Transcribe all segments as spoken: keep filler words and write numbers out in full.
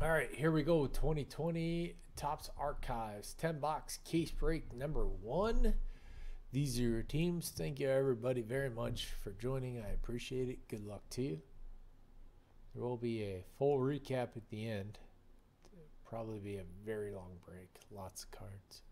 All right, here we go. twenty twenty Topps Archives ten box case break number one. These are your teams. Thank you everybody very much for joining. I appreciate it. Good luck to you. There will be a full recap at the end. It'll probably be a very long break. Lots of cards.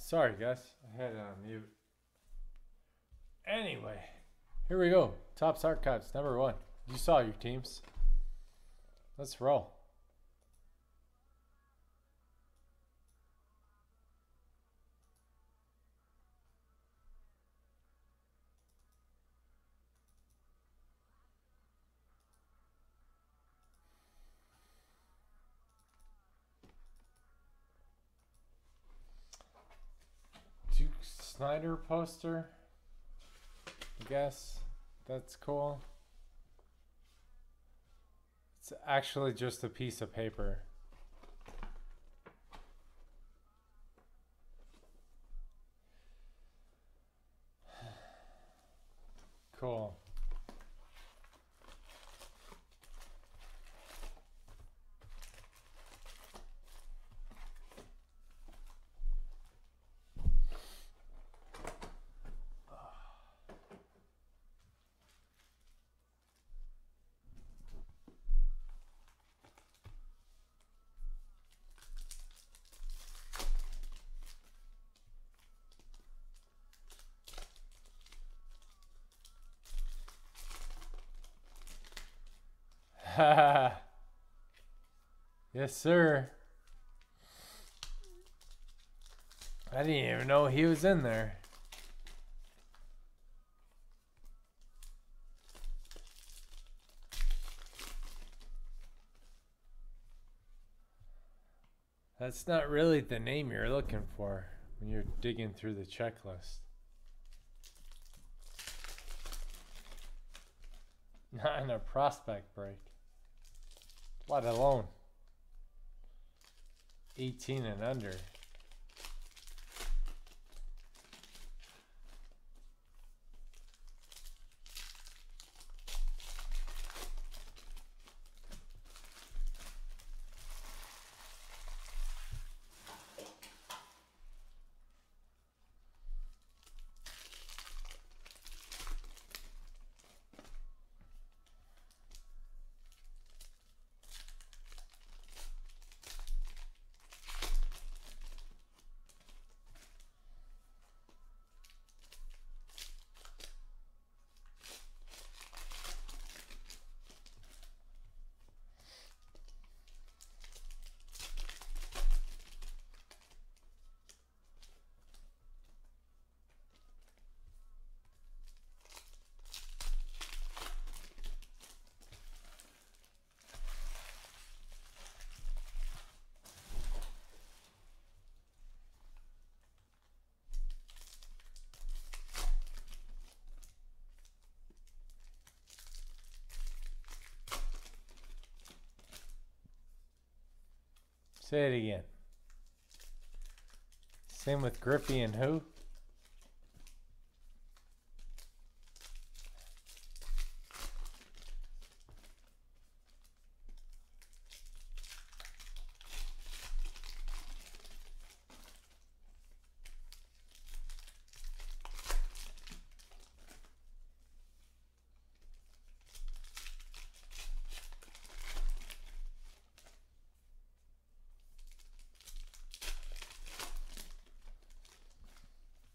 Sorry guys, I had it on mute. Anyway, here we go. Topps Archives, number one. You saw your teams. Let's roll. Snyder poster, I guess that's cool. It's actually just a piece of paper. Cool. Yes, sir. I didn't even know he was in there. That's not really the name you're looking for when you're digging through the checklist. Not in a prospect break, let alone eighteen and under. Say it again. Same with Griffey and who?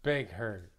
Big hurt.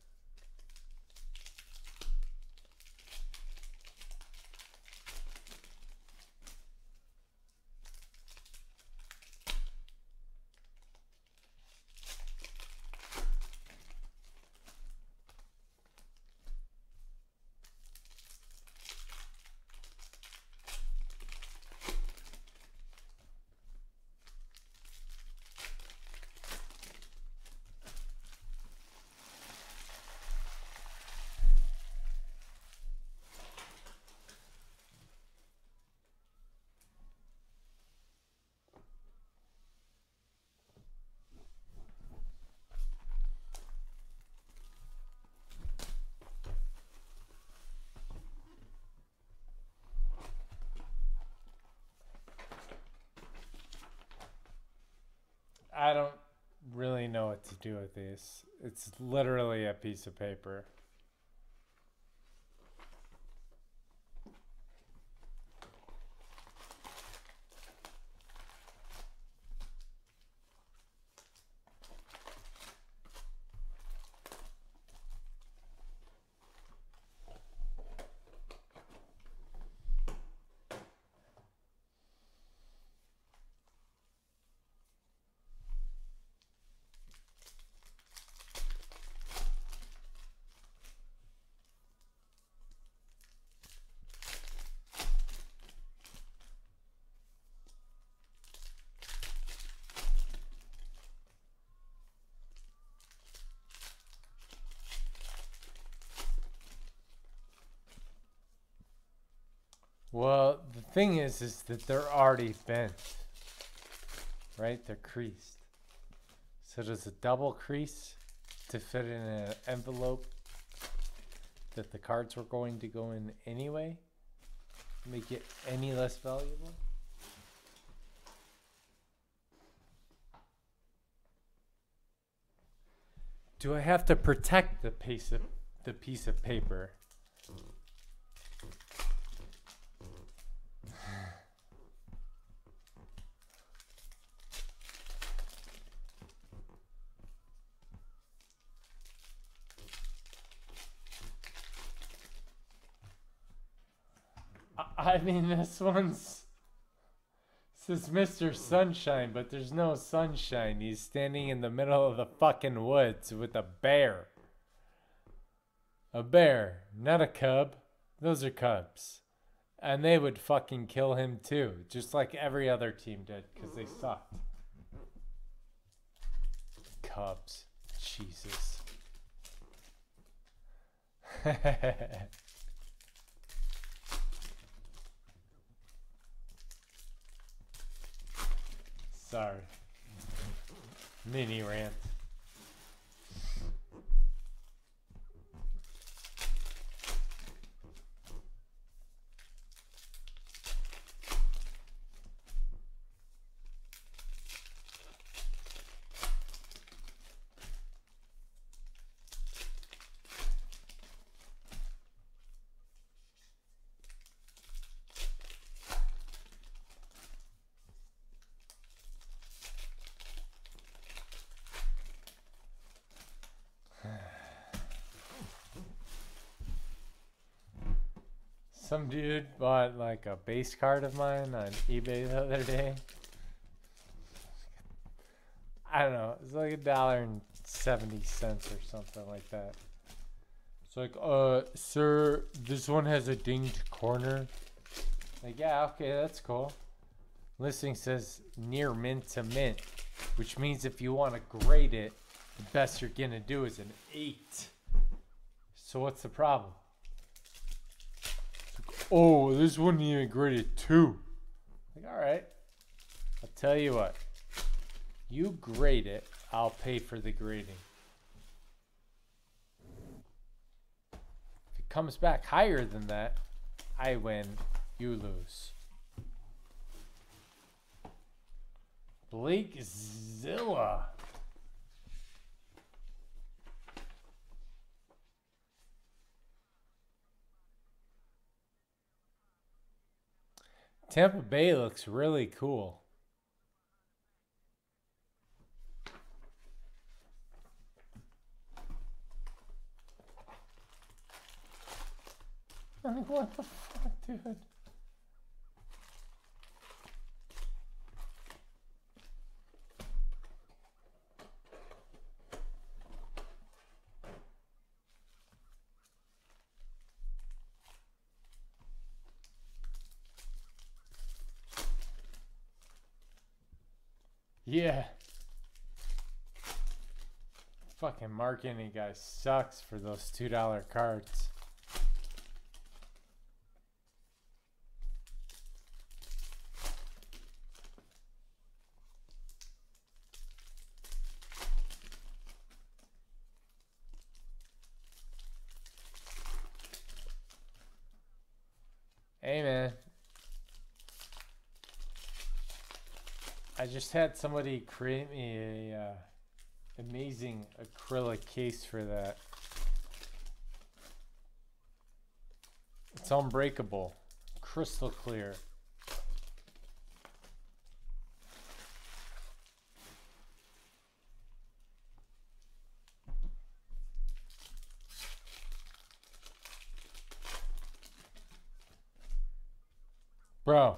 I don't really know what to do with these. It's literally a piece of paper. Well, the thing is, is that they're already bent, right? They're creased. So does a double crease to fit in an envelope that the cards were going to go in anyway make it any less valuable? Do I have to protect the piece of the piece of paper? I mean, this one's... This is Mister Sunshine, but there's no sunshine. He's standing in the middle of the fucking woods with a bear. A bear, not a cub. Those are cubs. And they would fucking kill him too, just like every other team did, because they sucked. Cubs. Jesus. Sorry. Mini rant. Some dude bought like a base card of mine on eBay the other day. I don't know, it's like a dollar and seventy cents or something like that. It's like, uh, sir, this one has a dinged corner. Like, yeah, okay, that's cool. Listing says near mint to mint, which means if you want to grade it, the best you're gonna do is an eight. So what's the problem? Oh, this wouldn't even grade it two. Like, all right. I'll tell you what. You grade it, I'll pay for the grading. If it comes back higher than that, I win, you lose. Blake Zilla. Tampa Bay looks really cool. I mean, what the fuck, dude? Yeah. Fucking Mark any guy sucks for those two dollar cards. Hey, man. I just had somebody create me a uh, amazing acrylic case for that. It's unbreakable, crystal clear. Bro.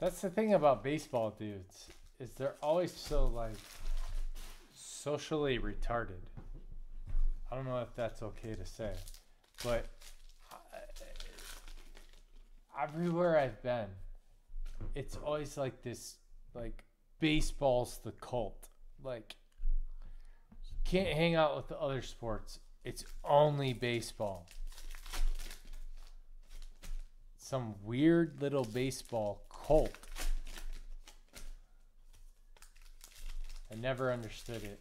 That's the thing about baseball dudes, is they're always so, like, socially retarded. I don't know if that's okay to say, but I, everywhere I've been, it's always like this, like, baseball's the cult. Like, you can't hang out with the other sports. It's only baseball. Some weird little baseball cult. I never understood it.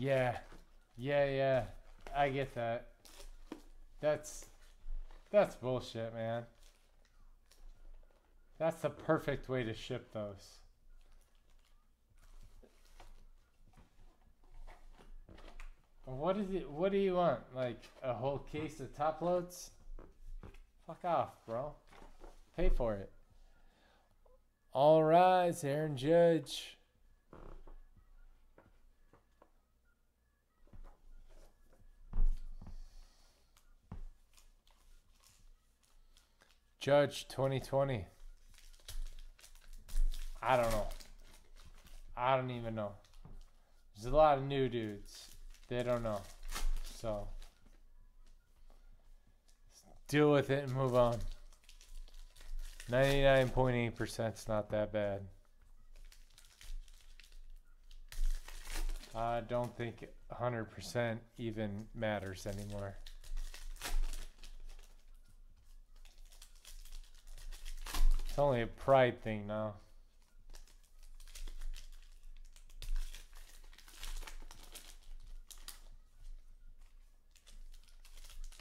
Yeah, yeah, yeah. I get that. That's that's bullshit, man. That's the perfect way to ship those. What is it? What do you want? Like a whole case of top loads? Fuck off, bro. Pay for it. All rise, Aaron Judge. Judge twenty twenty. I don't know. I don't even know. There's a lot of new dudes. They don't know. So deal with it and move on. ninety-nine point eight percent is not that bad. I don't think one hundred percent even matters anymore. It's only a pride thing now.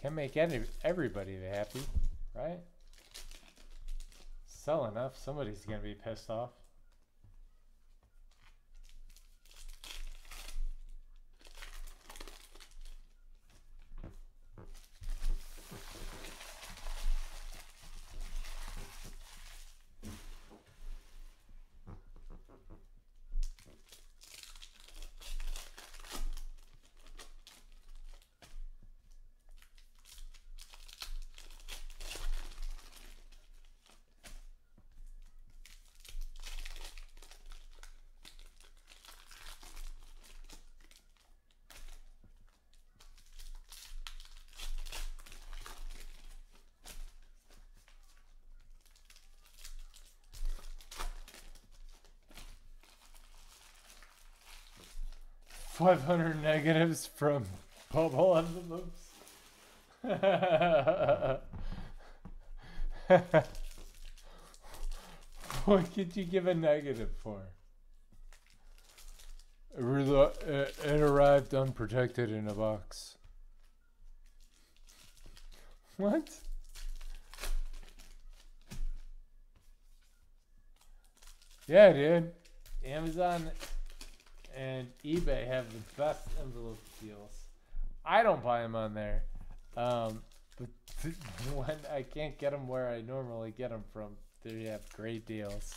Can make any, everybody happy, right? Sell enough, somebody's gonna be pissed off. five hundred negatives from bubble envelopes. What could you give a negative for? It arrived unprotected in a box. What? Yeah, dude. Amazon and eBay have the best envelope deals. I don't buy them on there. Um, but when I can't get them where I normally get them from, they have great deals.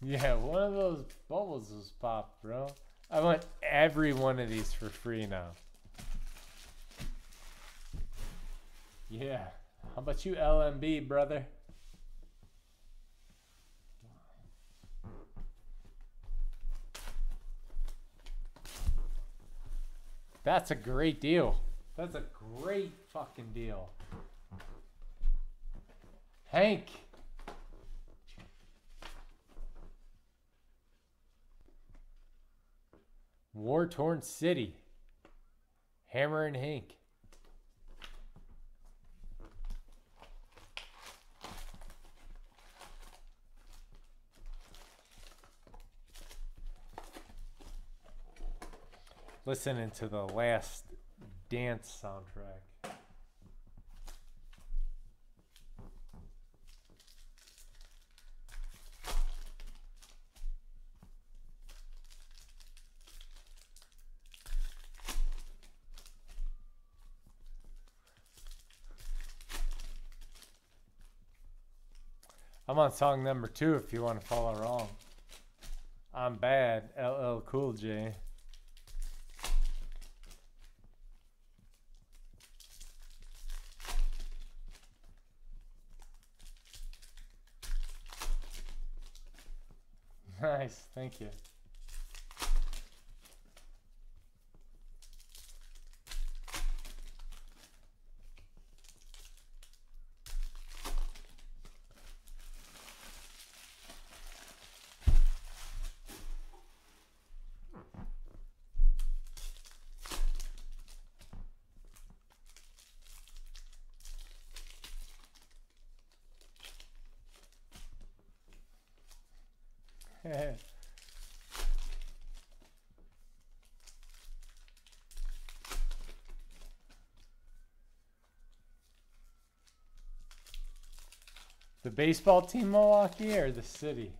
Yeah, one of those bubbles was popped, bro. I want every one of these for free now. Yeah. How about you, L M B, brother? That's a great deal. That's a great fucking deal. Hank. War-torn city. Hammer and Hank. Listening to the Last Dance soundtrack. I'm on song number two if you want to follow along. I'm Bad, L L Cool J. Nice, thank you. The baseball team Milwaukee or the city?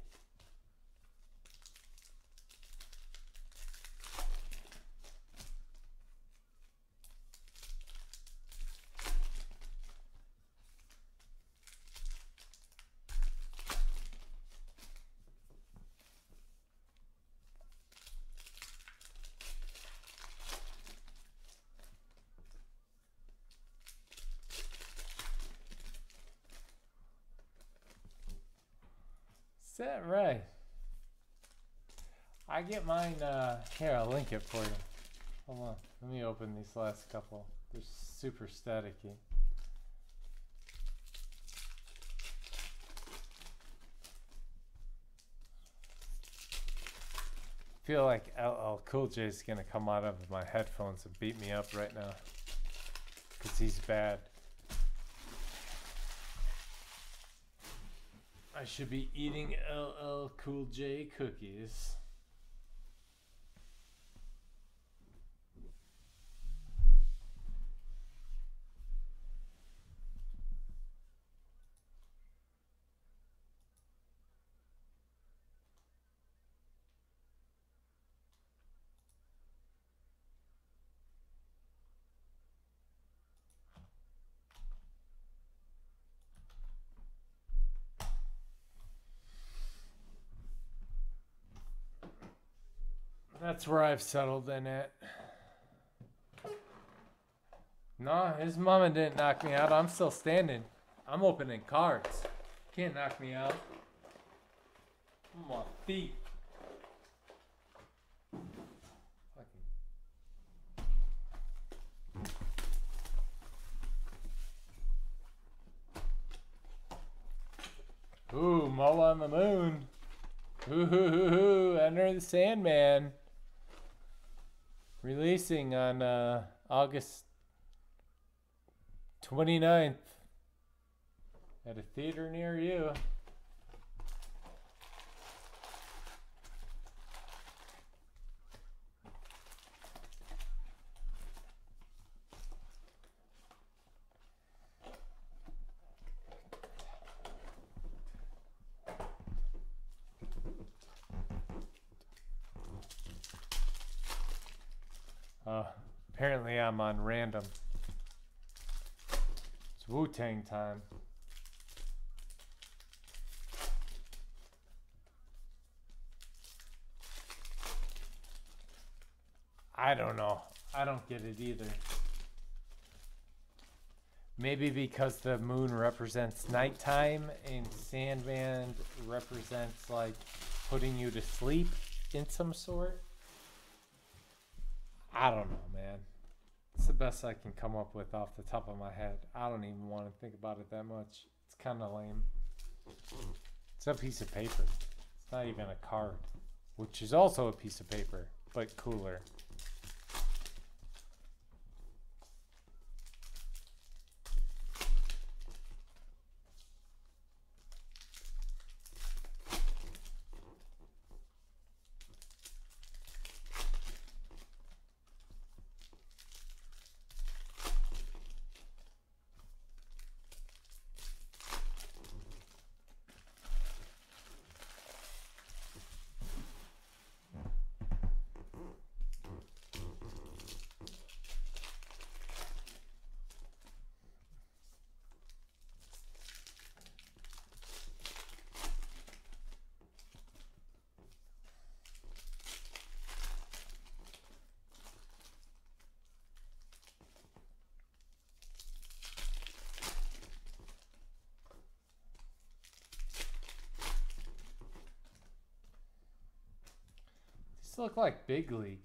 Is that right? I get mine, uh, here, I'll link it for you. Hold on, let me open these last couple. They're super staticky. I feel like L L Cool J is gonna come out of my headphones and beat me up right now, because he's bad. I should be eating L L Cool J cookies. That's where I've settled in at. Nah, his mama didn't knock me out. I'm still standing. I'm opening cards. Can't knock me out. I'm on my feet. Ooh, Mola on the Moon. Ooh, hoo, hoo, hoo. Enter the Sandman. Releasing on uh, August twenty-ninth at a theater near you. Apparently I'm on random. It's Wu Tang time. I don't know. I don't get it either. Maybe because the moon represents nighttime and Sandman represents like putting you to sleep in some sort. I don't know, man. It's the best I can come up with off the top of my head. I don't even want to think about it that much. It's kind of lame. It's a piece of paper. It's not even a card, which is also a piece of paper, but cooler. Look like Big League.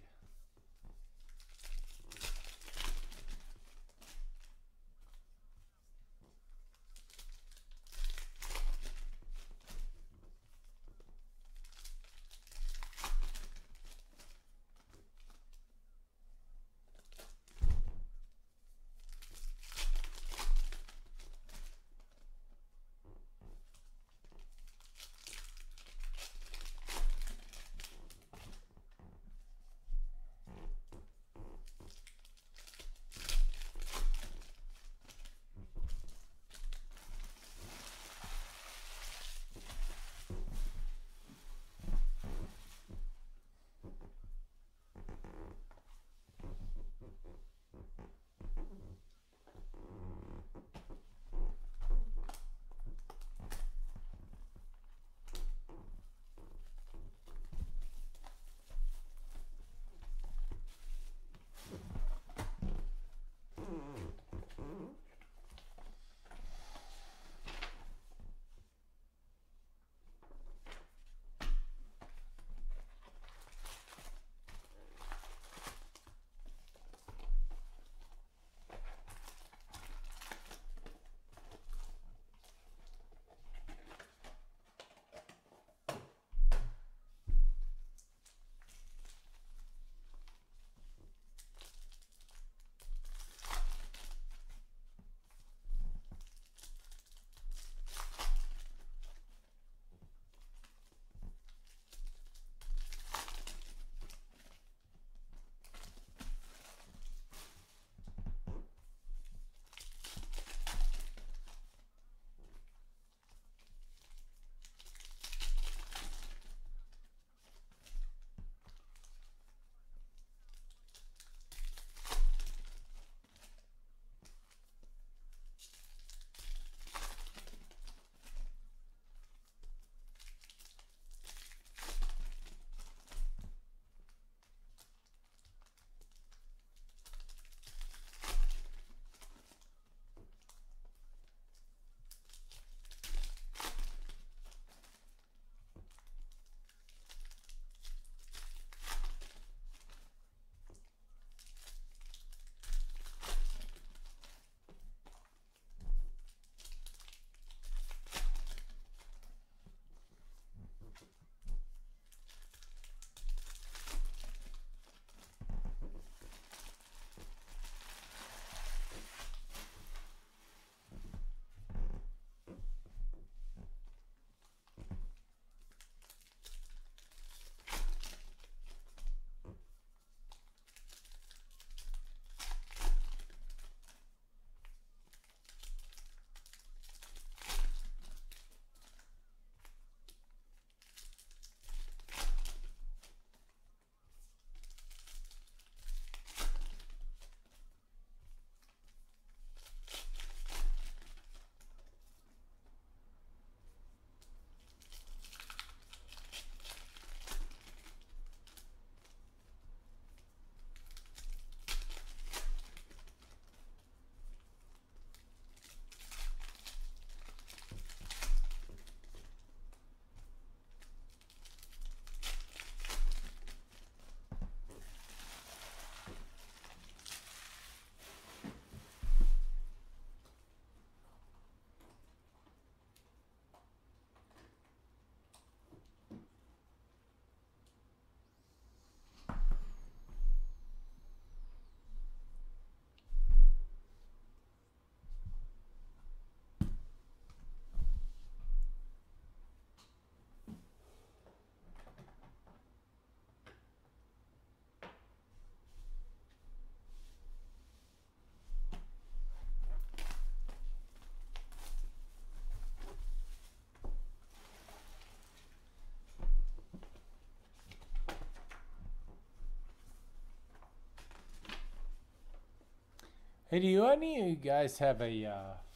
Hey, do you any of you guys have a uh,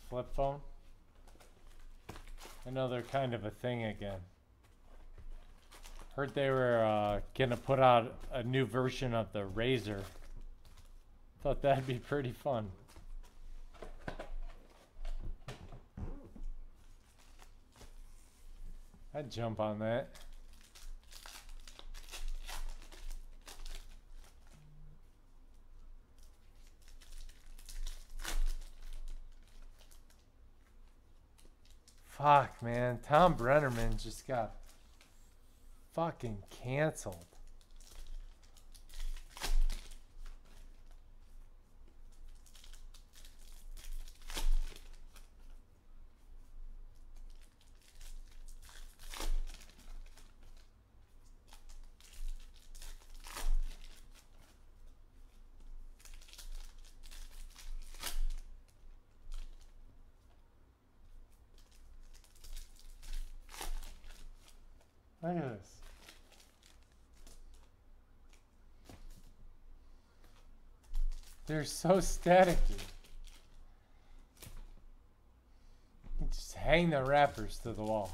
flip phone? I know they're kind of a thing again. Heard they were uh, gonna put out a new version of the Razor. Thought that'd be pretty fun. I'd jump on that. Fuck, man. Thom Brennaman just got fucking canceled. Look at this. They're so staticky. You just hang the wrappers to the wall.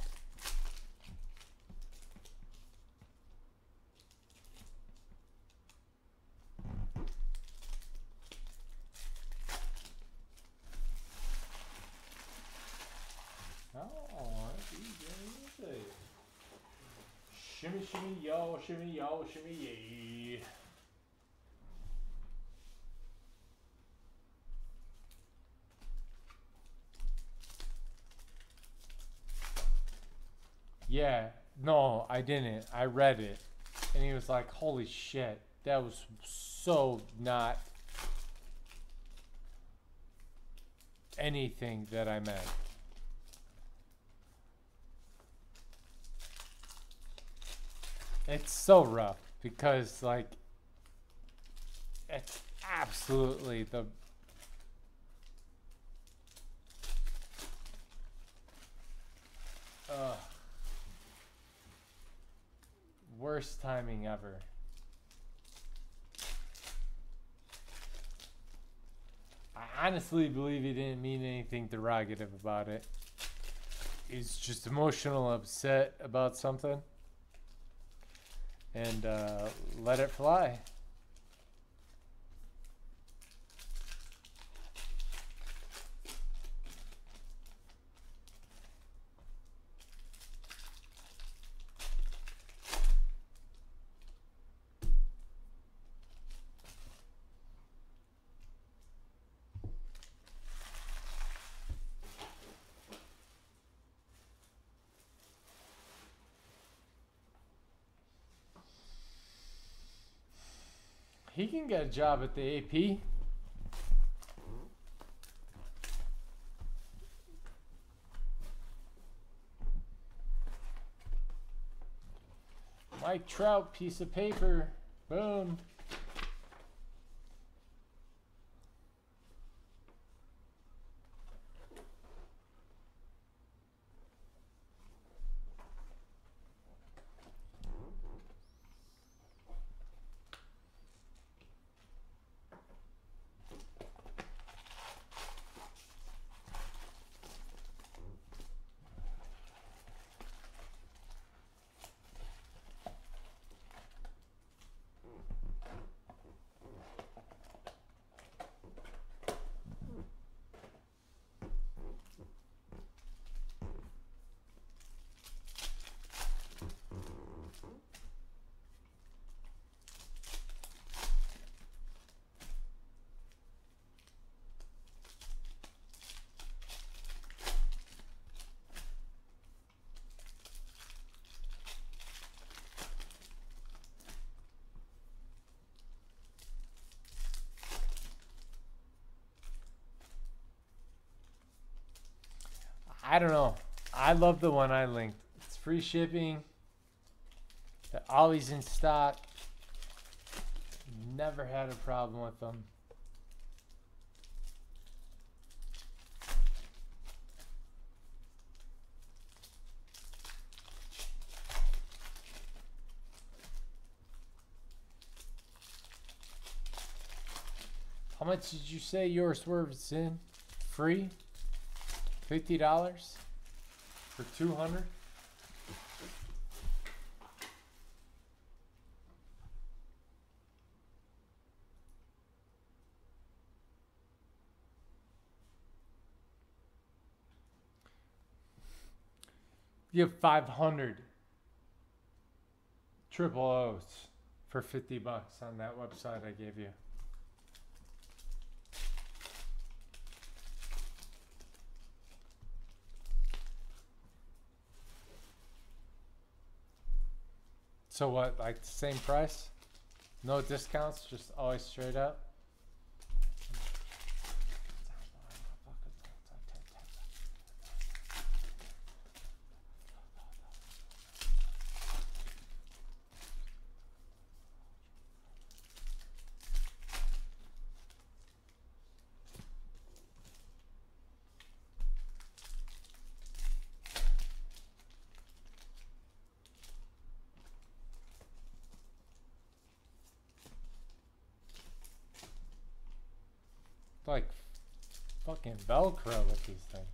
Shimmy y'all, shimmy yay. Yeah, no, I didn't. I read it. And he was like, holy shit, that was so not anything that I meant. It's so rough because, like, it's absolutely the uh, worst timing ever. I honestly believe he didn't mean anything derogative about it. He's just emotional, upset about something. And uh, let it fly. He can get a job at the A P. Mike Trout, piece of paper. Boom. I don't know. I love the one I linked. It's free shipping. They're always in stock. Never had a problem with them. How much did you say your swerve is in? Free? fifty dollars? For two hundred dollars? You have five hundred triple O's for fifty bucks on that website I gave you. So what, like the same price? No discounts, just always straight up? Like fucking Velcro with these things.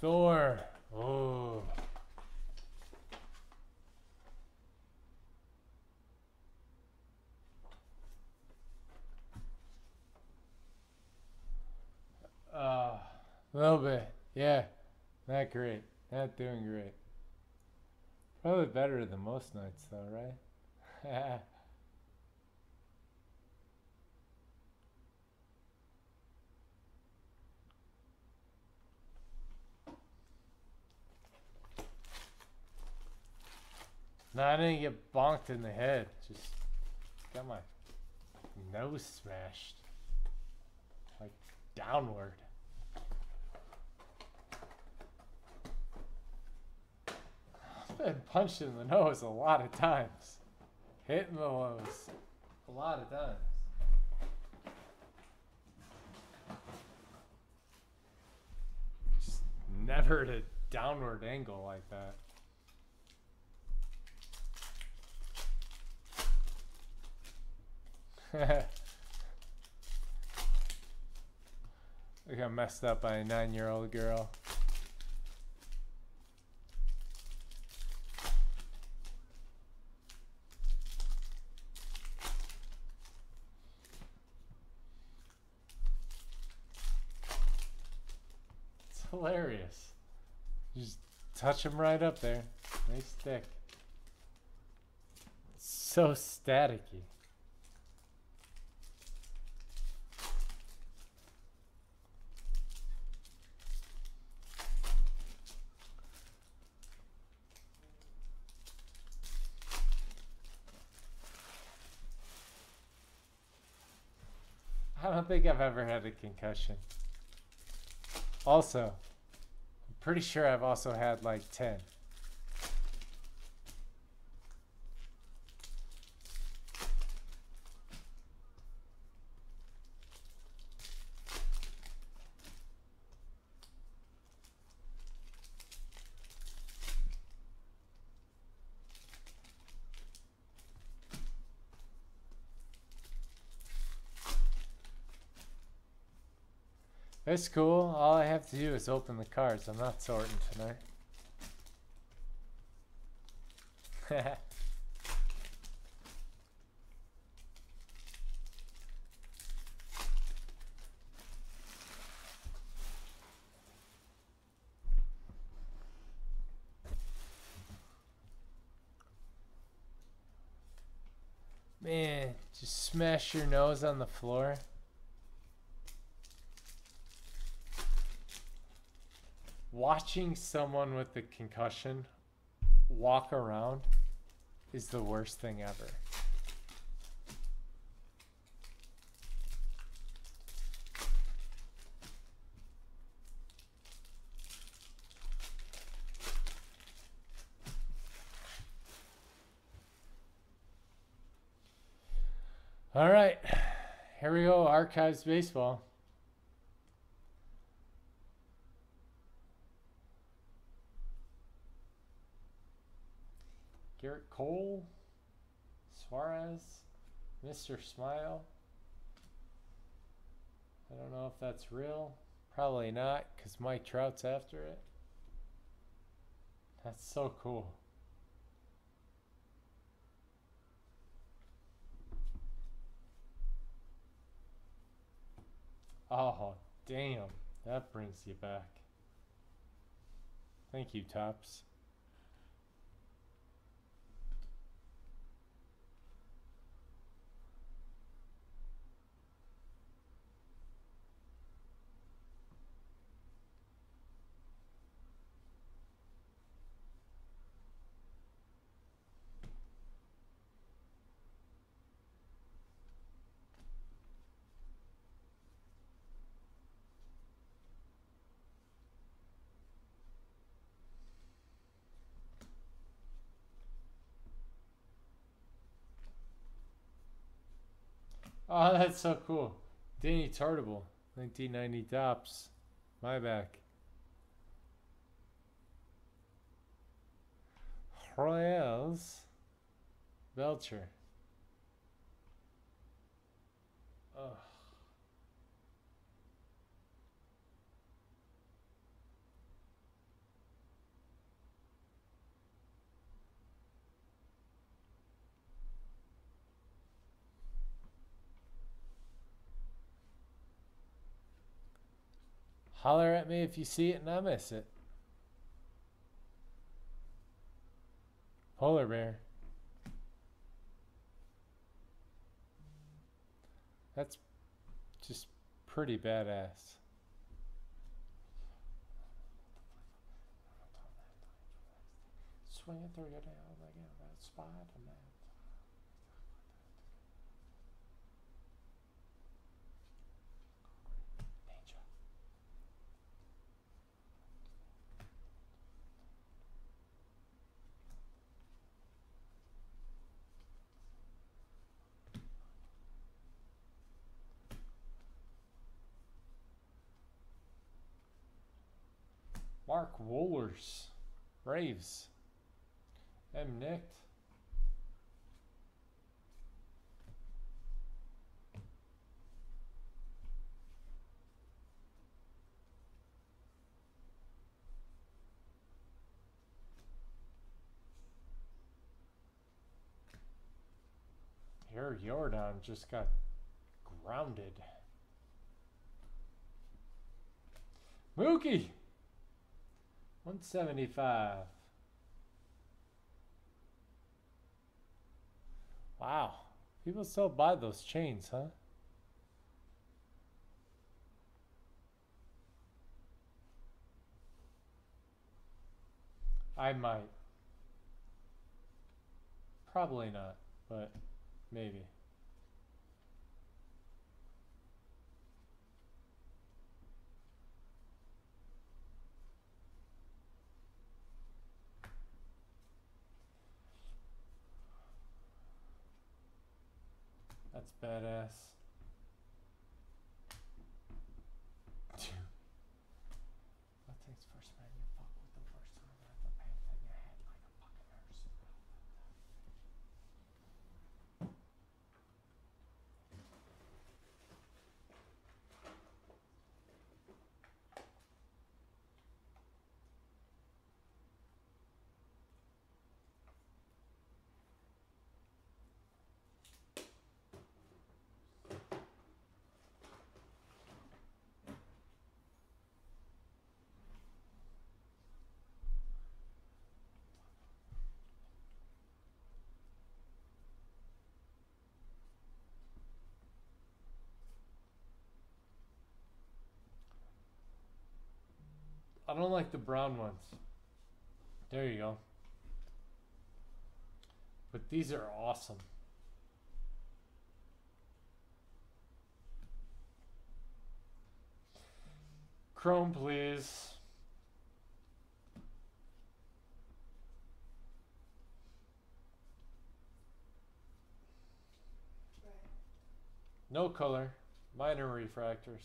Thor. Oh. Uh, a little bit. Yeah. Not great. Not doing great. Probably better than most nights though, right? No, I didn't get bonked in the head. Just got my nose smashed. Like, downward. I've been punched in the nose a lot of times. Hitting the nose a lot of times. Just never at a downward angle like that. I got messed up by a nine-year-old girl. It's hilarious. You just touch him right up there. Nice stick. It's so staticky. I don't think I've ever had a concussion. Also, I'm pretty sure I've also had like ten. It's cool. All I have to do is open the cards. I'm not sorting tonight. Man, just smash your nose on the floor. Watching someone with a concussion walk around is the worst thing ever. All right, here we go, Archives Baseball. Garrett Cole, Suarez, Mister Smile. I don't know if that's real. Probably not, because Mike Trout's after it. That's so cool. Oh, damn. That brings you back. Thank you, Topps. Oh, that's so cool. Danny Tartabull, nineteen ninety Topps. My back. Royals. Velcher. Oh. Holler at me if you see it and I miss it. Polar bear. That's just pretty badass. Swing it through your down again, that spot and that. Mark Wohlers, Braves, M. Nicked. Here Yordan just got grounded. Mookie! one seventy-five. Wow. People still buy those chains, huh? I might. Probably not, but maybe. That's badass. What takes first man you fuck with the first time you have the paint in your head like a fucking nurse? I don't like the brown ones. There you go. But these are awesome. Chrome, please. No color, minor refractors.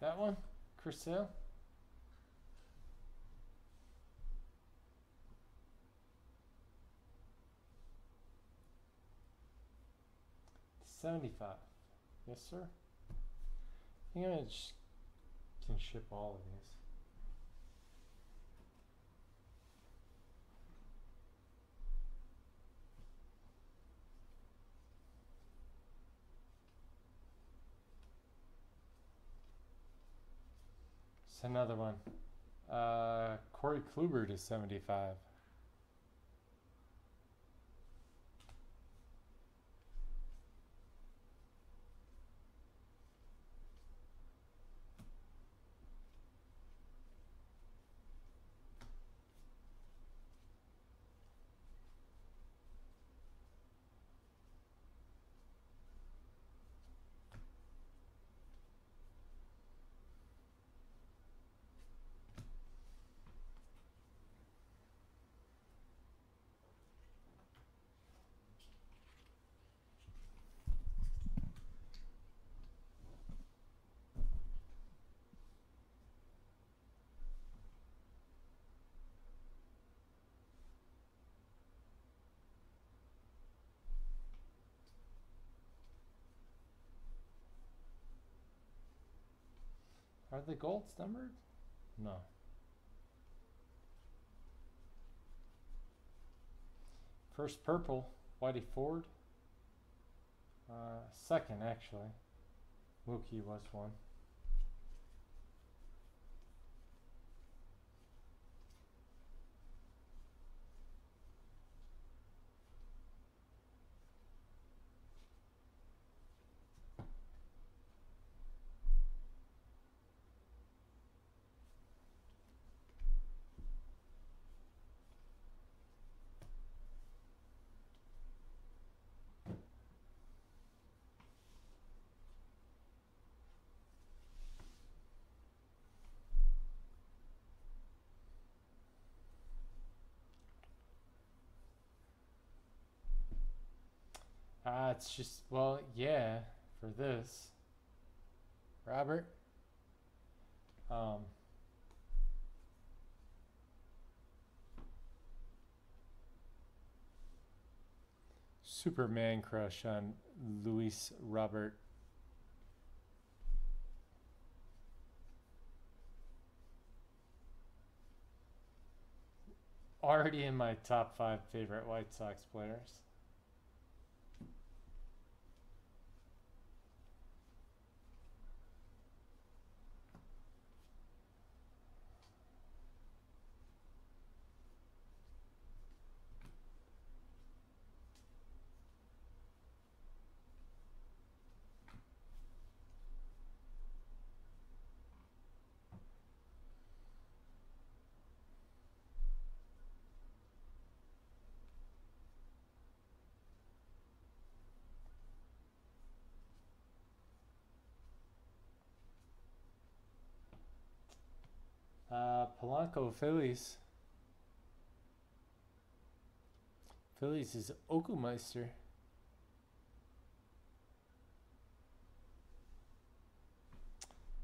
That one, for sale. seventy-five. Yes, sir. I think I just can ship all of these. Another one. Uh, Corey Kluber to seventy-five. Are the golds numbered? No. First purple, Whitey Ford. Uh, second, actually. Mookie was one. Ah, uh, it's just, well, yeah, for this. Robert. Um. Superman crush on Luis Robert. Already in my top five favorite White Sox players. Polanco, Phillies. Phillies is Okumeister.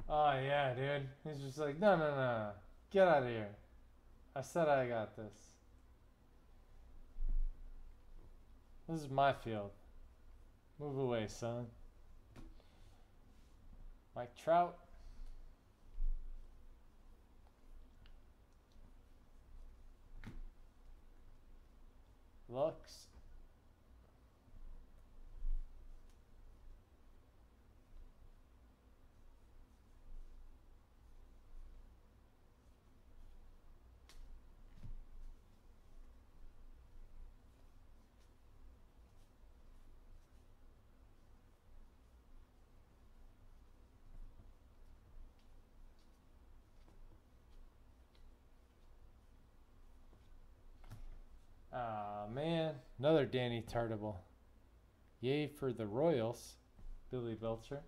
Oh, yeah, dude. He's just like, no, no, no. Get out of here. I said I got this. This is my field. Move away, son. Mike Trout. Lux. Ah, man. Another Danny Tartabull. Yay for the Royals. Billy Velcher.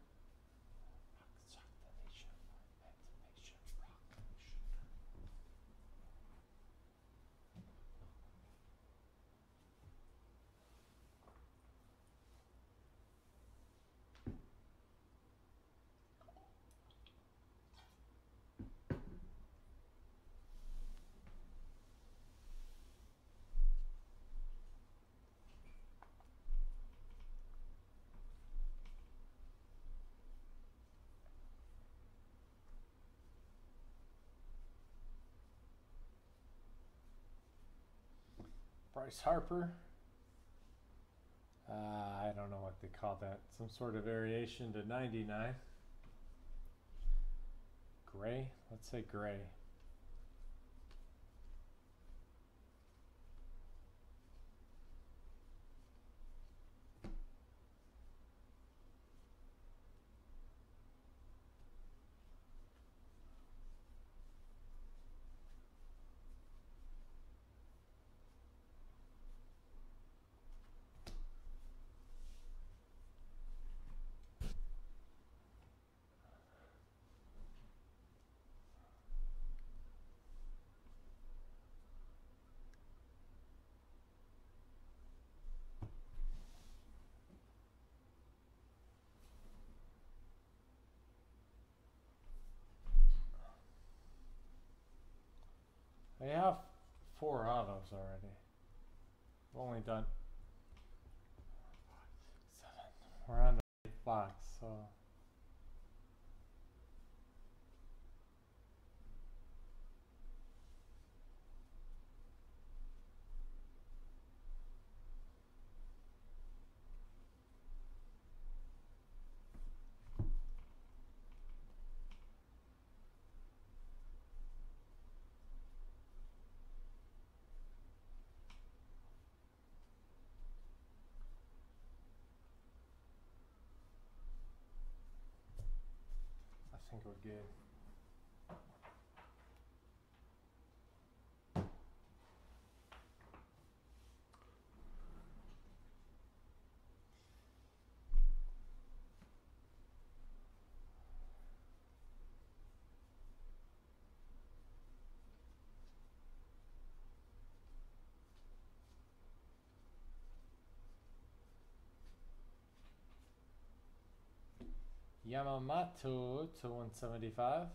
Bryce Harper. Uh, I don't know what they call that. Some sort of variation to ninety-nine. Gray? Let's say gray. They have four autos already. We've only done. We're on the eighth box, so. I think we're good. Yamamoto to one seventy-five.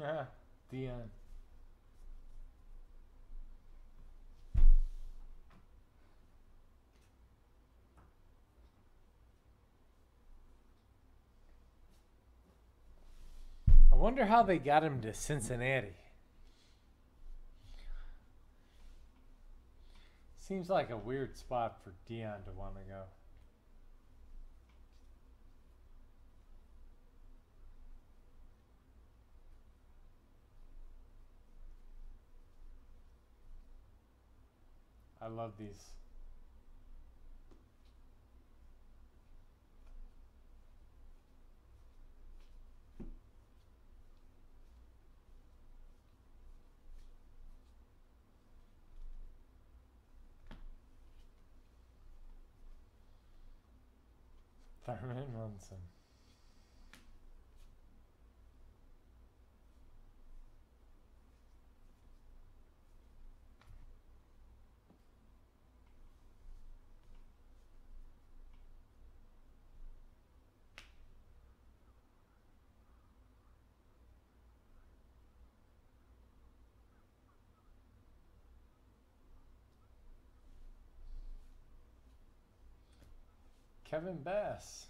Yeah, Dion. I wonder how they got him to Cincinnati. Seems like a weird spot for Dion to want to go. I love these Thurman Munson. Kevin Bass.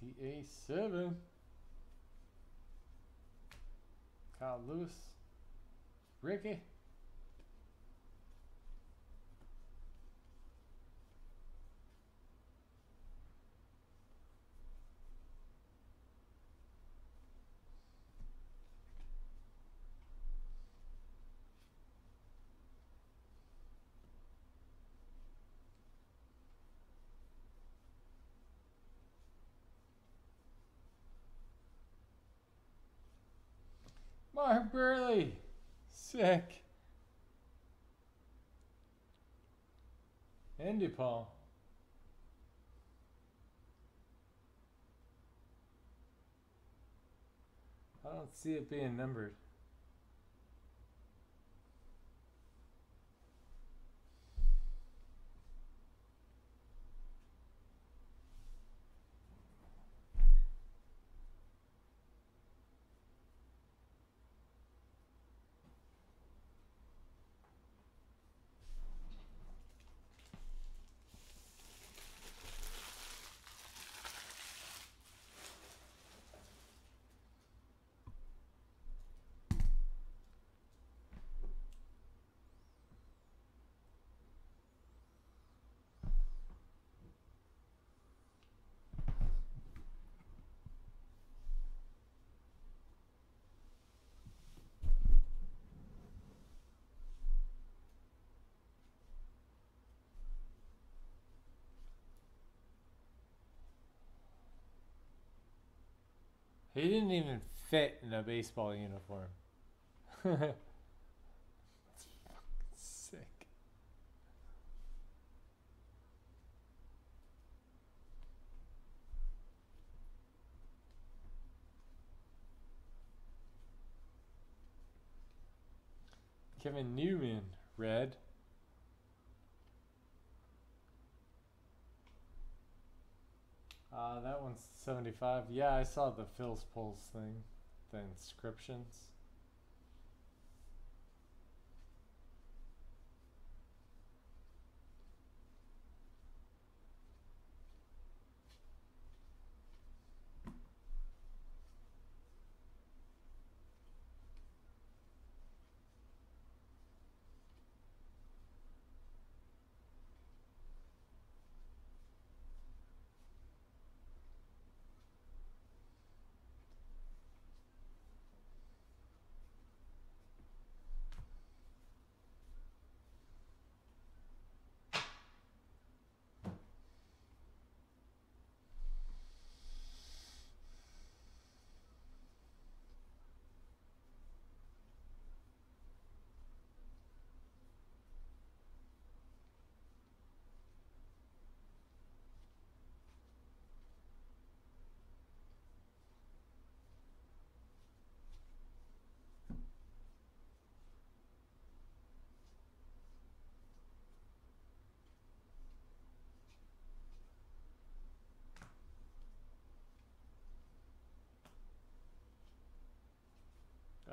T A seven. Kyle Lewis. Ricky. Mark Buehrle, sick. Andy Paul. I don't see it being numbered. He didn't even fit in a baseball uniform. That's fucking sick. Kevin Newman, red. Uh, that one's seventy-five. Yeah, I saw the Phil's Polls thing, the inscriptions.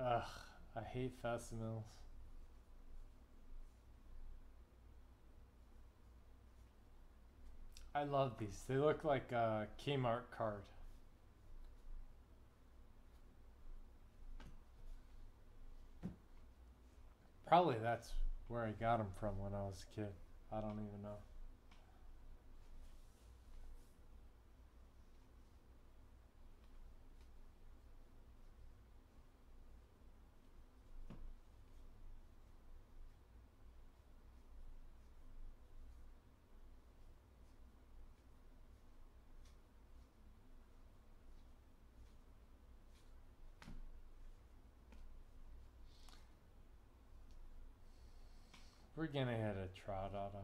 Ugh, I hate Fastenals. I love these. They look like a Kmart card. Probably that's where I got them from when I was a kid. I don't even know. We're going to hit a Trotata.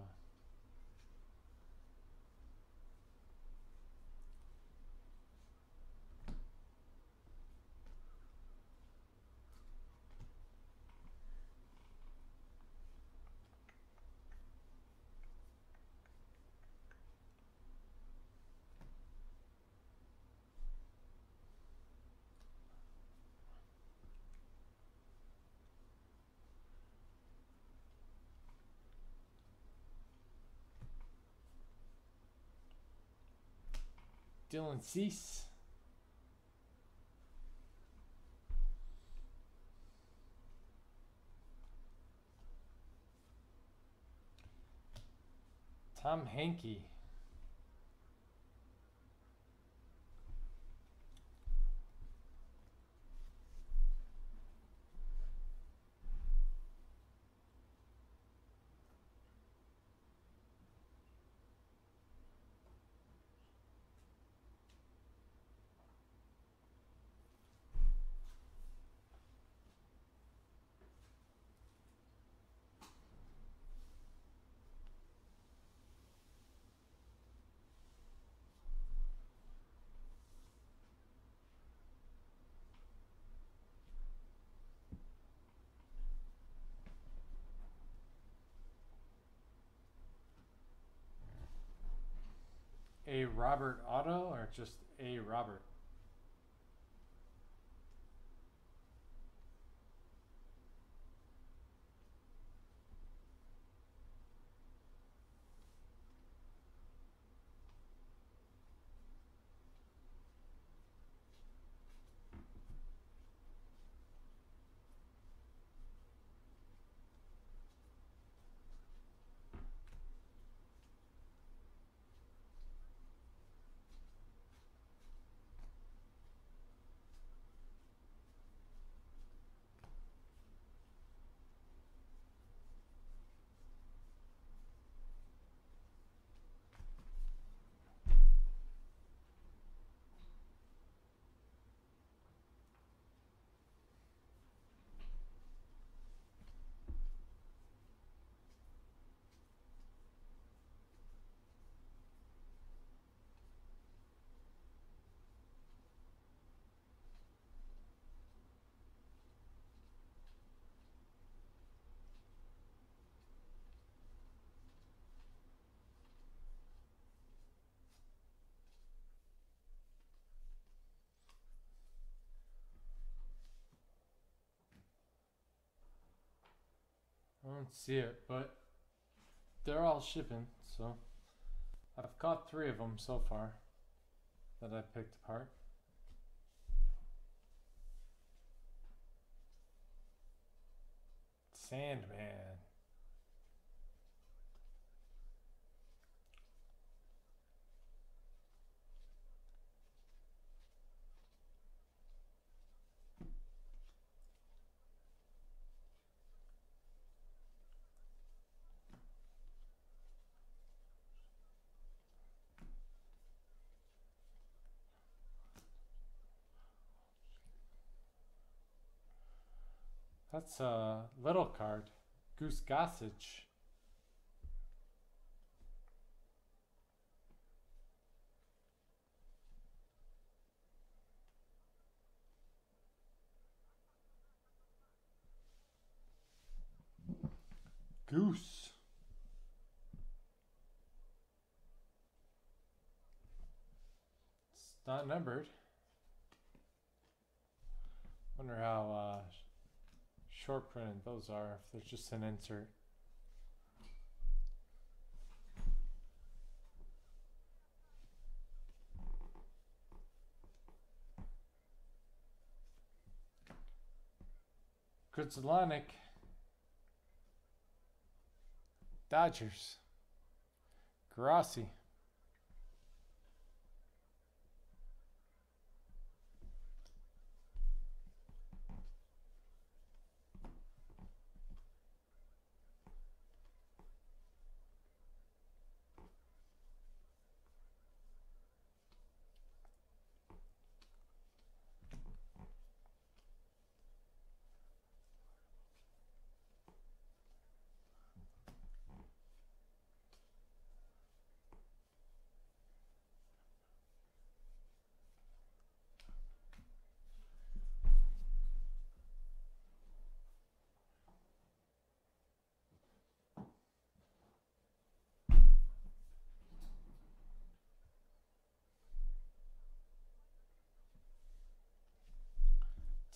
Dylan Cease. Tom Henke. A Robert auto or just a Robert? I don't see it, but they're all shipping, so I've caught three of them so far that I picked apart. Sandman. That's a little card. Goose Gossage. Goose. It's not numbered. Wonder how... Uh, short printed those are, if there's just an insert. Kutzalanic. Dodgers. Grassi.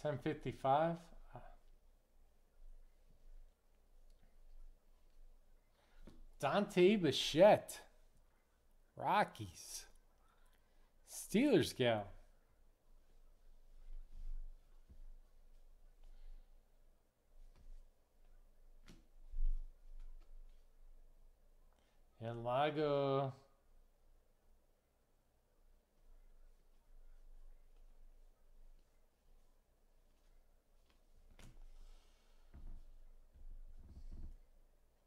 ten fifty-five. Dante Bichette. Rockies. Steelers gal. And Lago.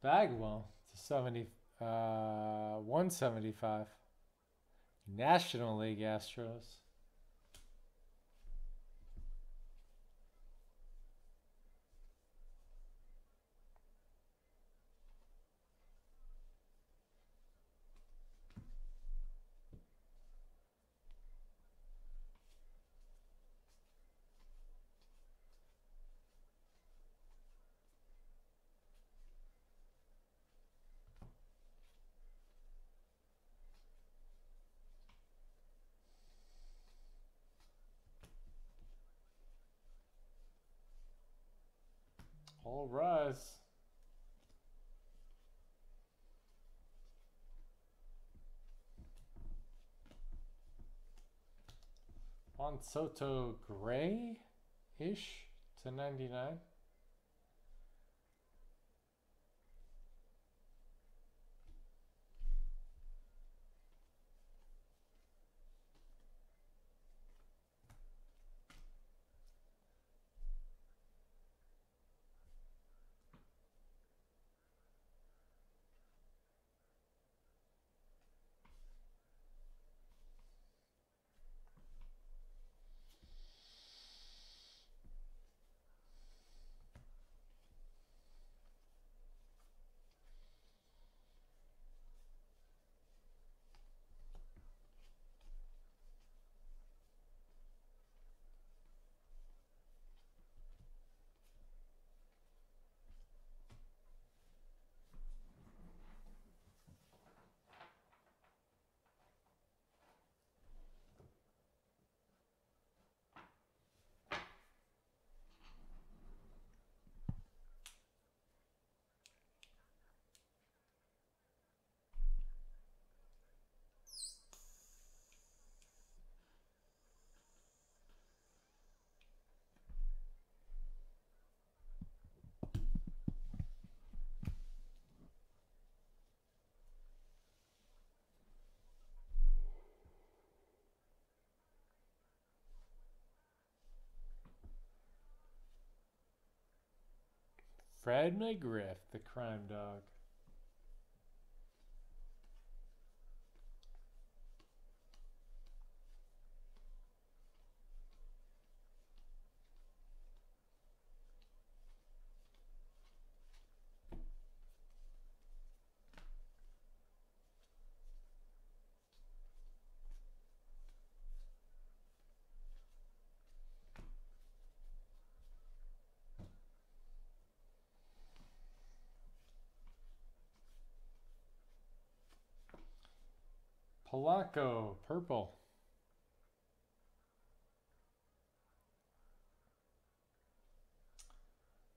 Bagwell to seventy, uh, one seventy five. National League Astros. All rise. Juan Soto gray-ish to ninety-nine. Fred McGriff, the crime dog. Polanco, purple.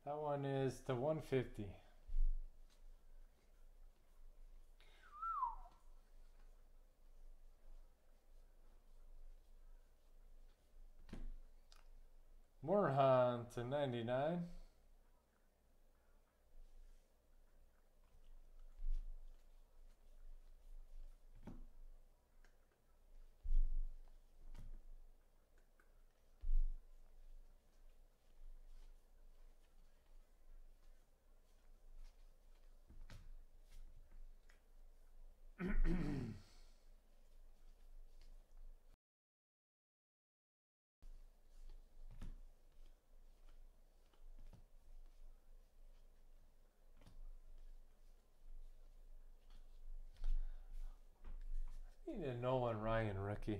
That one is to one fifty. Morhan to ninety-nine. Need a Nolan Ryan rookie.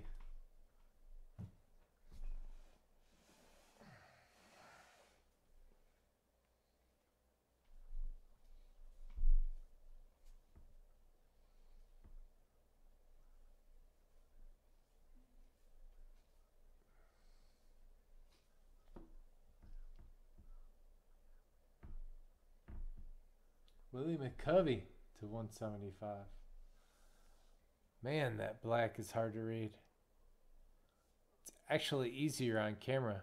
Willie McCovey to one seventy-five. Man, that black is hard to read. It's actually easier on camera.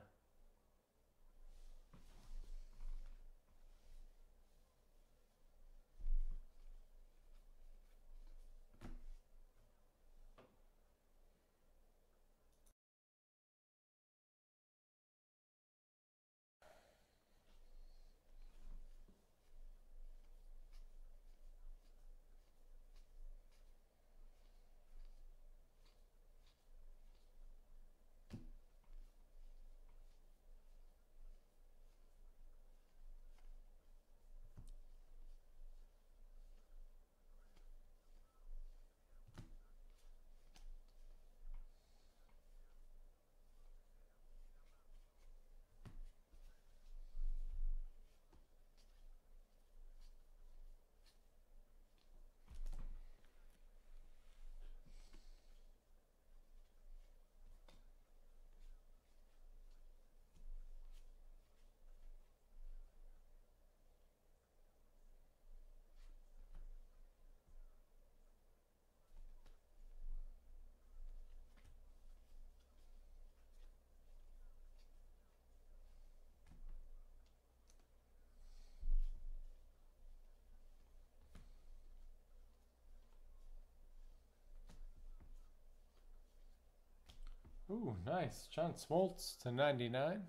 Ooh, nice. John Smoltz to ninety-nine.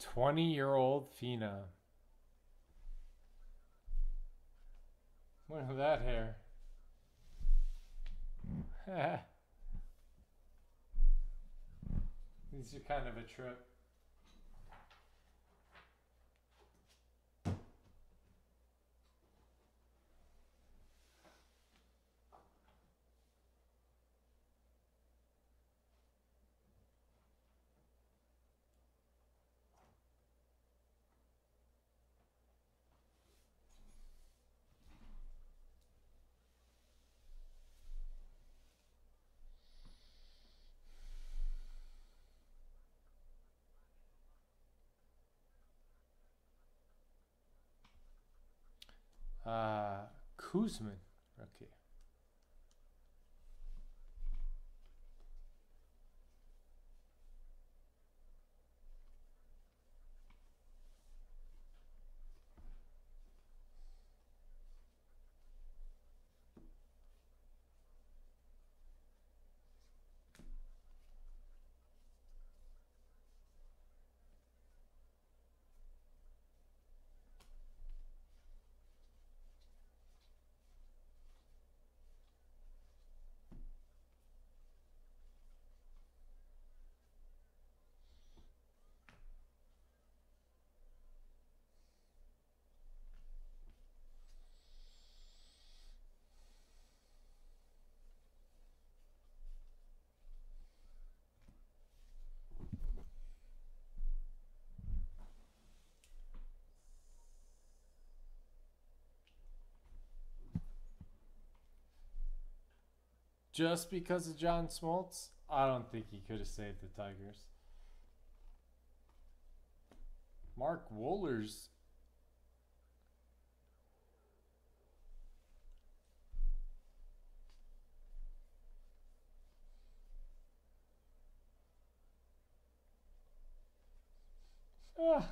twenty-year-old phenom. Look at that hair. These are kind of a trip. Uh, Kuzman, okay. Just because of John Smoltz, I don't think he could have saved the Tigers. Mark Wohlers. Ah,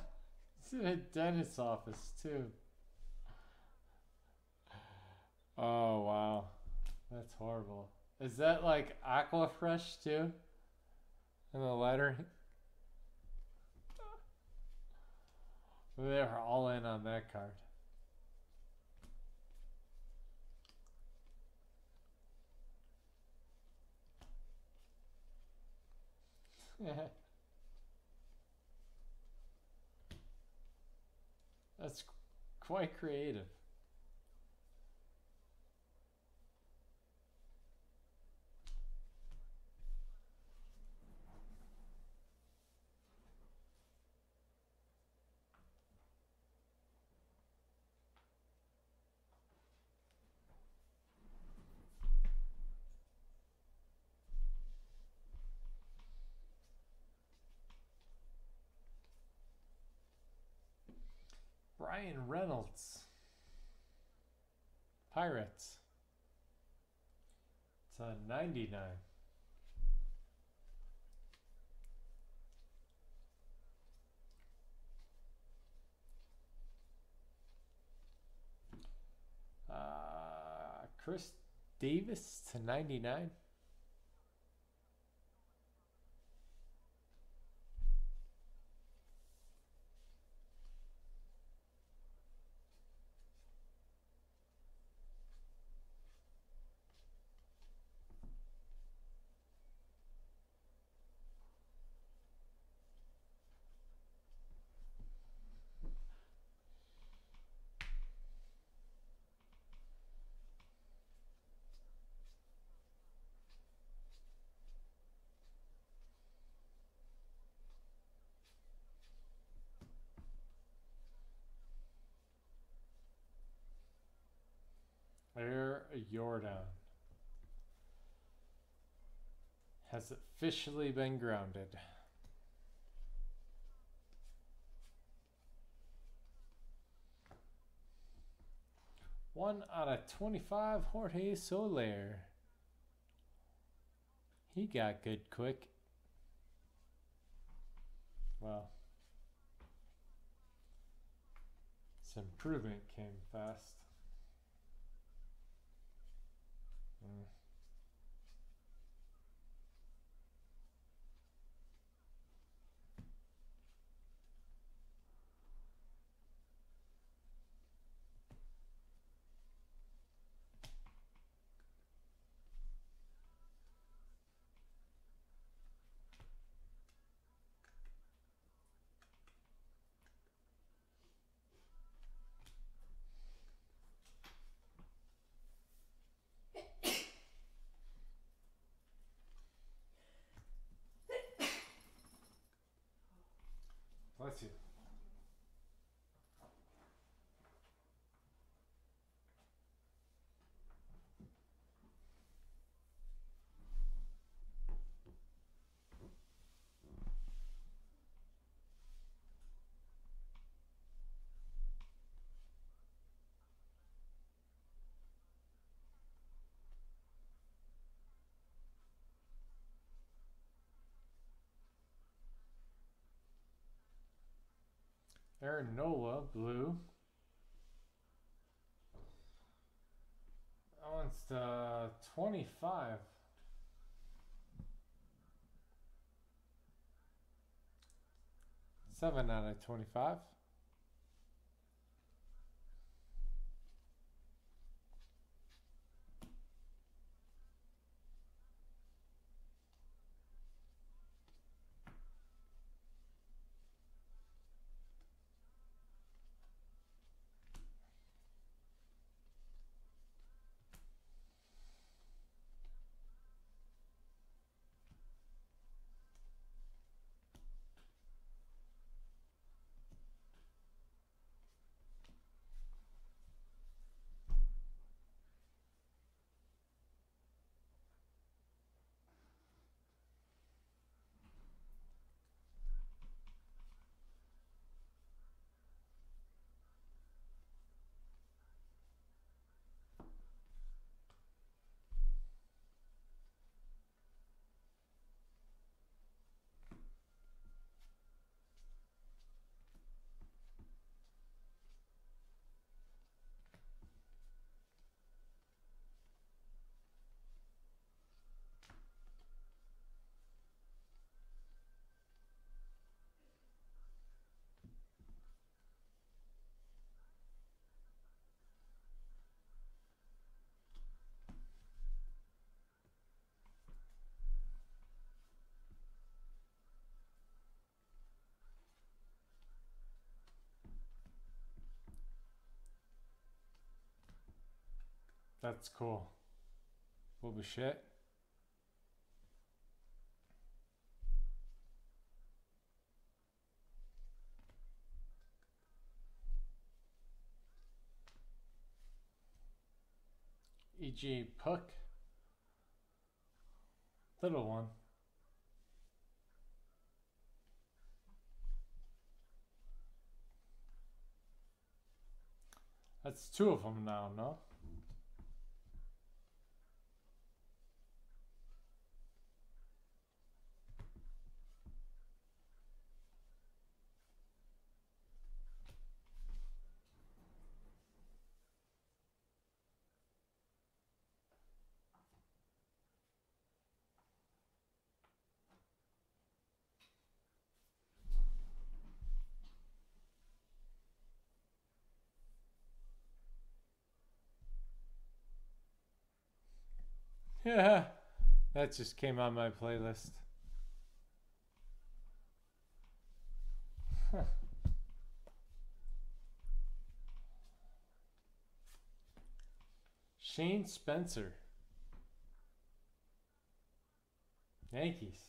he's in a dentist's office too. Oh, wow. That's horrible. Is that like Aqua Fresh too? And the lettering? They're all in on that card. That's quite creative. Ryan Reynolds. Pirates. It's a ninety-nine. Uh, Chris Davis to ninety-nine. Yordan has officially been grounded. One out of twenty-five, Jorge Soler. He got good quick. Well, his improvement came fast. Mm. Bless you. Aaron Nola, blue. That one's the twenty-five. Seven out of twenty-five. That's cool. We'll be shit. E G Puck. Little one. That's two of them now, no? Yeah, that just came on my playlist. Huh. Shane Spencer. Yankees.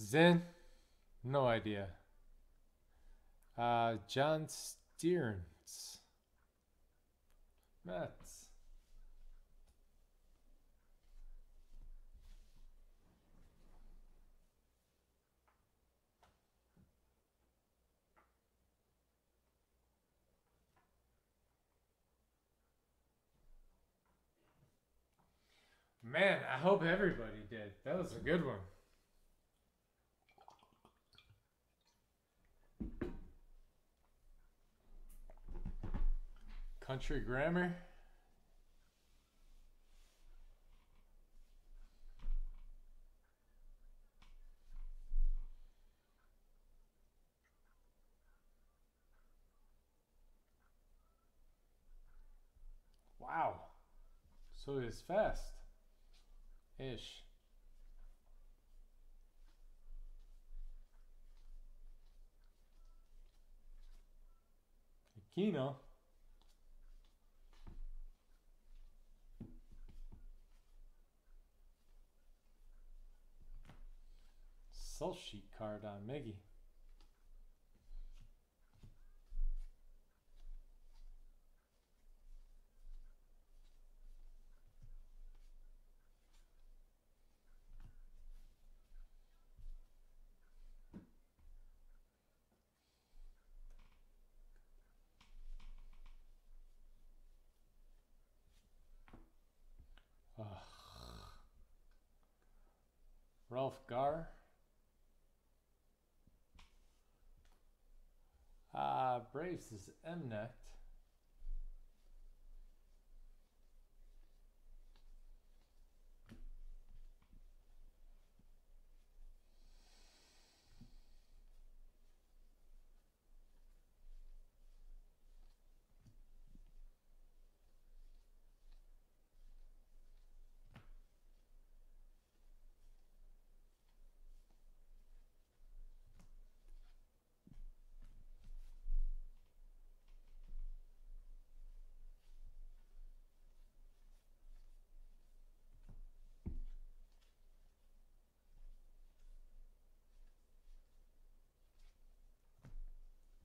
Zen, no idea. Uh, John Stearns, Mets. Man, I hope everybody did. That was a good one. Country grammar. Wow. So it's fast. Ish. Aquino. Sell sheet card on Miggy. Ugh. Ralph Garr. Uh, Braves is M-necked.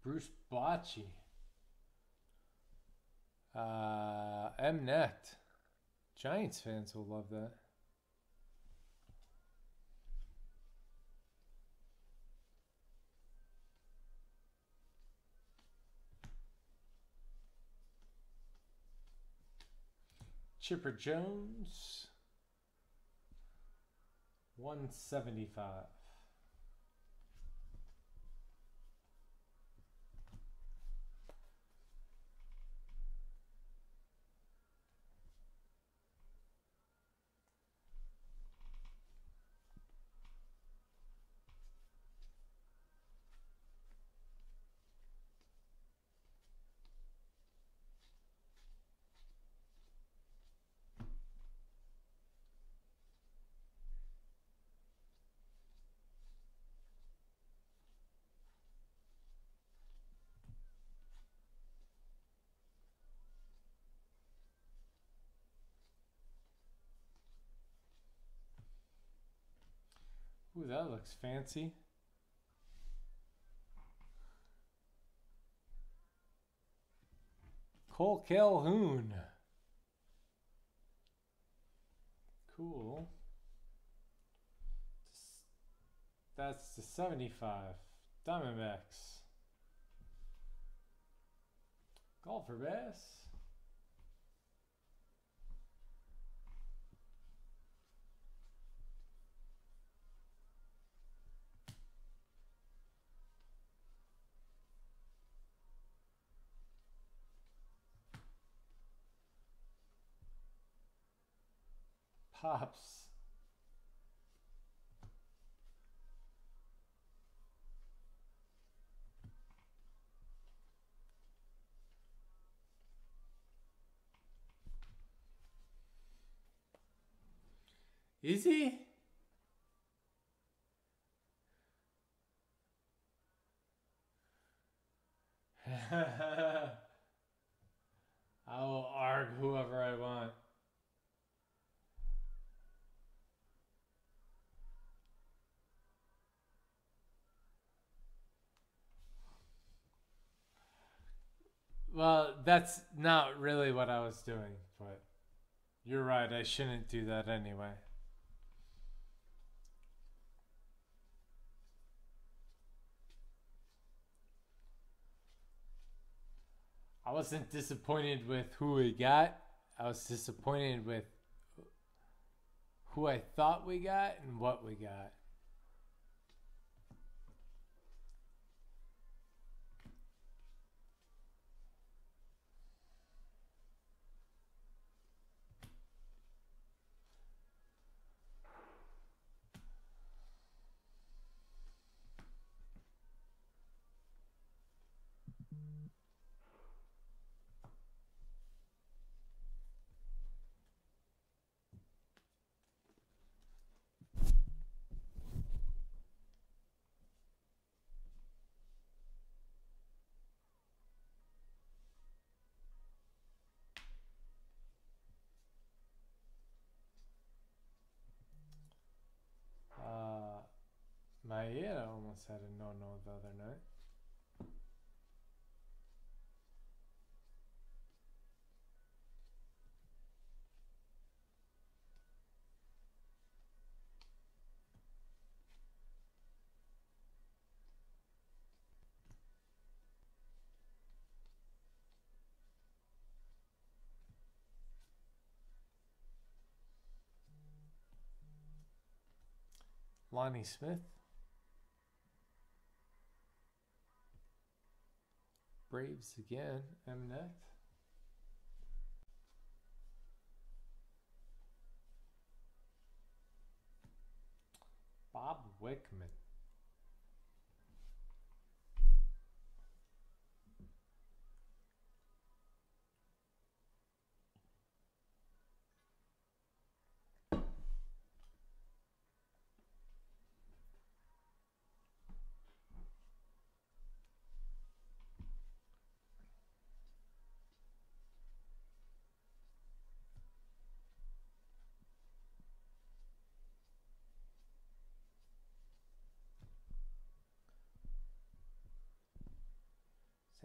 Bruce Bochy. Uh, M-necked. Giants fans will love that. Chipper Jones. one seventy-five. Ooh, that looks fancy. Cole Calhoun. Cool. That's the seventy-five. Diamondbacks. Call for Bass. Topps. Is he? I will arg whoever I want. Well, that's not really what I was doing, but you're right, I shouldn't do that anyway. I wasn't disappointed with who we got. I was disappointed with who I thought we got and what we got. Yeah, I almost had a no-no the other night. Lonnie Smith. Braves again, M-Net. Bob Wickman.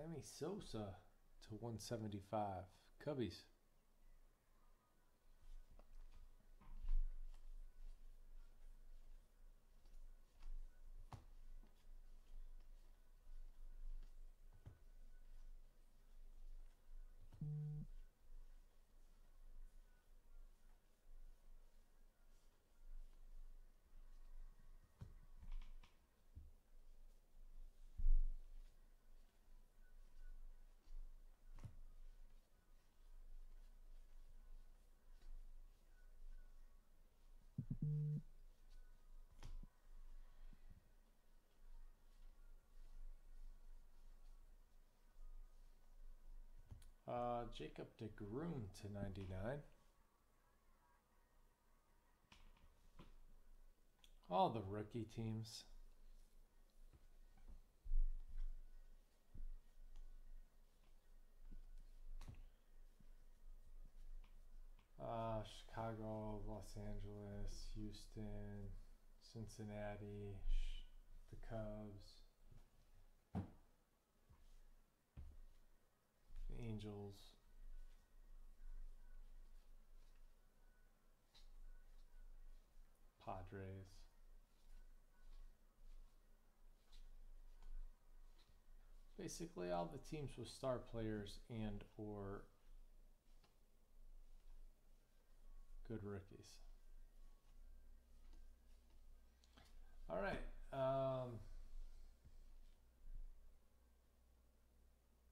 Sammy Sosa to one seventy-five. Cubbies. Uh, Jacob DeGrom to ninety-nine. All the rookie teams. Uh, Chicago, Los Angeles, Houston, Cincinnati, the Cubs, the Angels. Padres. Basically all the teams with star players and or good rookies. All right. Um,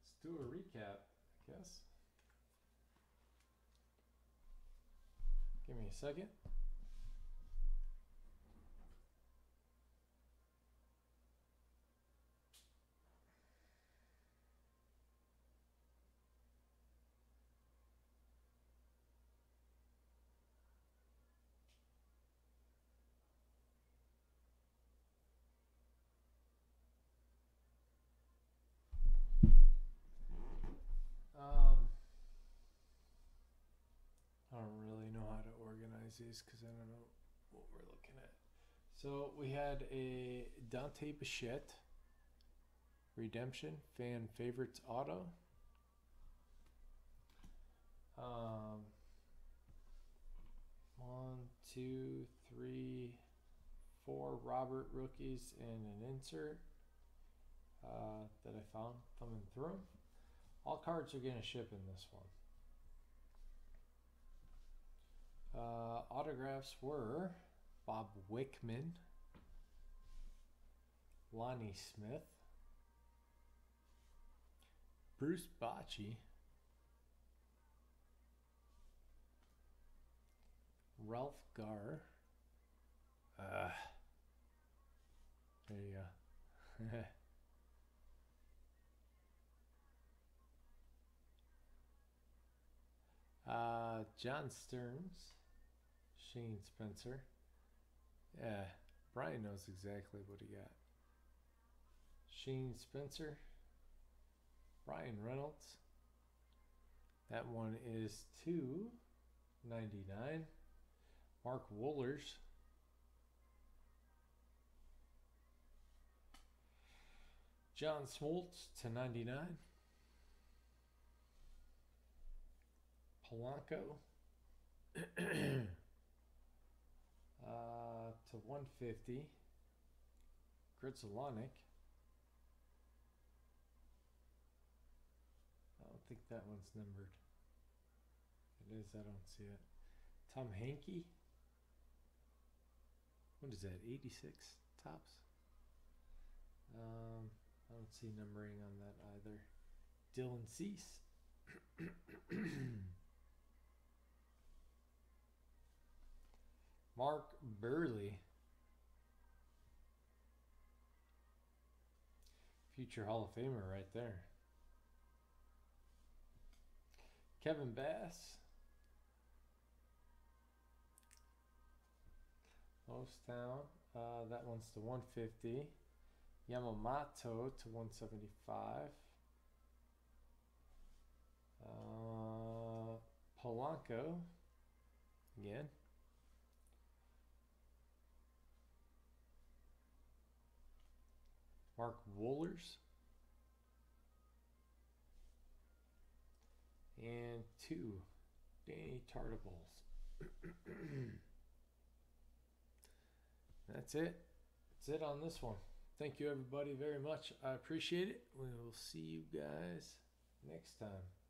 let's do a recap, I guess. Give me a second. These because I don't know what we're looking at. So we had a Dante Bichette redemption fan favorites auto. Um, one, two, three, four Robert rookies and an insert uh, that I found thumbing through. All cards are going to ship in this one. Uh, autographs were Bob Wickman, Lonnie Smith, Bruce Bochy, Ralph Garr. Uh, there you go. uh, John Stearns. Shane Spencer. Yeah, Brian knows exactly what he got. Shane Spencer. Brian Reynolds. That one is two ninety-nine. Mark Wohlers. John Smoltz to ninety-nine. Polanco. Uh, to one fifty, Gritzalonic. I don't think that one's numbered. It is, I don't see it. Tom Henke. What is that, eighty-six Topps? Um, I don't see numbering on that either. Dylan Cease. Mark Buehrle, future Hall of Famer right there. Kevin Bass, Most Town, uh, that one's to one fifty. Yamamoto to one seventy-five. Uh, Polanco again. Mark Wohlers, and two Danny Tartabulls. That's it. That's it on this one. Thank you everybody very much. I appreciate it. We will see you guys next time.